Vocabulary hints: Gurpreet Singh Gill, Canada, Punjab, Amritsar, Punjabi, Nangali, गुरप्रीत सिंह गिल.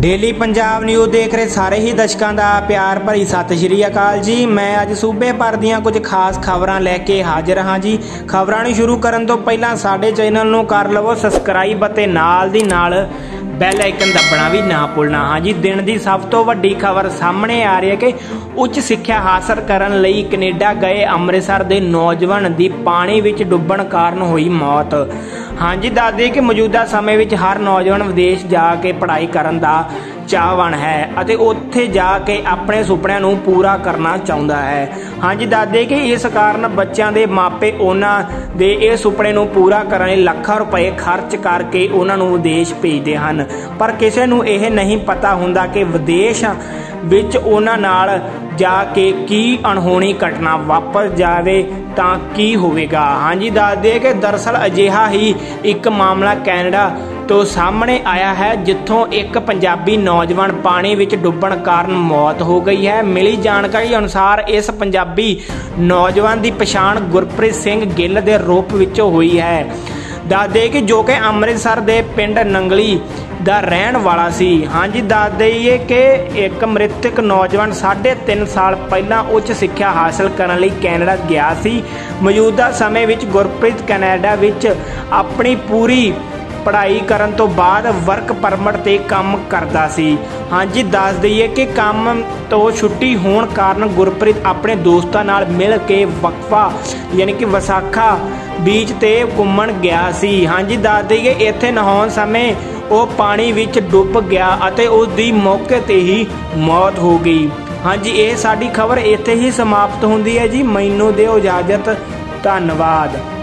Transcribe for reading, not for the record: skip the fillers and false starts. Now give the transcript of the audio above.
Daily Punjab news देख रहे सारे ही दर्शकों का प्यार भरी सत श्री अकाल जी। मैं अज सूबे भर दियां कुछ खास खबरां लैके हाजिर हाँ जी। खबरां नूं शुरू करन तो पहलां साडे चैनल नूं कर लवो सबसक्राइब अते नाल दी नाल बैल आइकन दबना भी ना भुलना। हाँ जी, दिन की सब तो वड्डी खबर सामने आ रही है कि उच्च सिक्ख्या हासिल करन लई कनेडा गए अमृतसर के नौजवान की पानी विच डुब्बण कारण हुई मौत। हाँ जी, दस दे कि मौजूदा समय विच हर नौजवान विदेश जाके पढ़ाई करन दा चाहवान है अते उत्थे जाके अपने सुपनयां नूं पूरा करना चाहुंदा है। हाँ जी, दस दे कि इस कारण बच्चों के मापे उन्हां दे इह सुपने नूं पूरा करन लई लाखां रुपए खर्च करके उन्हां नूं विदेश भेजदे हन, पर किसी नूं इह नहीं पता हुंदा कि विदेश विच उन्हां नाल जाके की अणहोनी घटना वापस जावे तां की होवेगा। हाँ जी, दस दे कि दरअसल अजिहा ही एक मामला कैनेडा तो सामने आया है जिथों एक पंजाबी नौजवान पानी विच डुब्बण कारण मौत हो गई है। मिली जानकारी अनुसार इस पंजाबी नौजवान की पछाण गुरप्रीत सिंह गिल के रूप विच हुई है। दस दे कि जो कि अमृतसर के पिंड नंगली ਦਾ ਰਹਿਣ ਵਾਲਾ ਸੀ। ਹਾਂਜੀ, ਦੱਸ ਦਈਏ ਕਿ ਇੱਕ ਮ੍ਰਿਤਕ ਨੌਜਵਾਨ 3.5 ਸਾਲ ਪਹਿਲਾਂ ਉੱਚ ਸਿੱਖਿਆ ਹਾਸਲ ਕਰਨ ਲਈ ਕੈਨੇਡਾ ਗਿਆ ਸੀ। ਮੌਜੂਦਾ ਸਮੇਂ ਵਿੱਚ ਗੁਰਪ੍ਰੀਤ ਕੈਨੇਡਾ ਵਿੱਚ ਆਪਣੀ ਪੂਰੀ ਪੜ੍ਹਾਈ ਕਰਨ ਤੋਂ ਬਾਅਦ ਵਰਕ ਪਰਮਿਟ 'ਤੇ ਕੰਮ ਕਰਦਾ ਸੀ। ਹਾਂਜੀ, ਦੱਸ ਦਈਏ ਕਿ ਕੰਮ ਤੋਂ ਛੁੱਟੀ ਹੋਣ ਕਾਰਨ ਗੁਰਪ੍ਰੀਤ ਆਪਣੇ ਦੋਸਤਾਂ ਨਾਲ ਮਿਲ ਕੇ ਵਕਫਾ ਯਾਨੀ ਕਿ ਵਿਸਾਖਾ ਬੀਚ 'ਤੇ ਘੁੰਮਣ ਗਿਆ ਸੀ। ਹਾਂਜੀ, ਦੱਸ ਦਈਏ ਇੱਥੇ ਨਹਾਉਣ ਸਮੇਂ ਉਹ ਪਾਣੀ ਵਿੱਚ ਡੁੱਬ ਗਿਆ ਅਤੇ ਉਸ ਦੀ ਮੌਕੇ ਤੇ ਹੀ ਮੌਤ ਹੋ ਗਈ। ਹਾਂਜੀ, ਇਹ ਸਾਡੀ ਖਬਰ ਇੱਥੇ ਹੀ ਸਮਾਪਤ ਹੁੰਦੀ ਹੈ ਜੀ। ਮੈਨੂੰ ਦਿਓ ਇਜਾਜ਼ਤ, ਧੰਨਵਾਦ।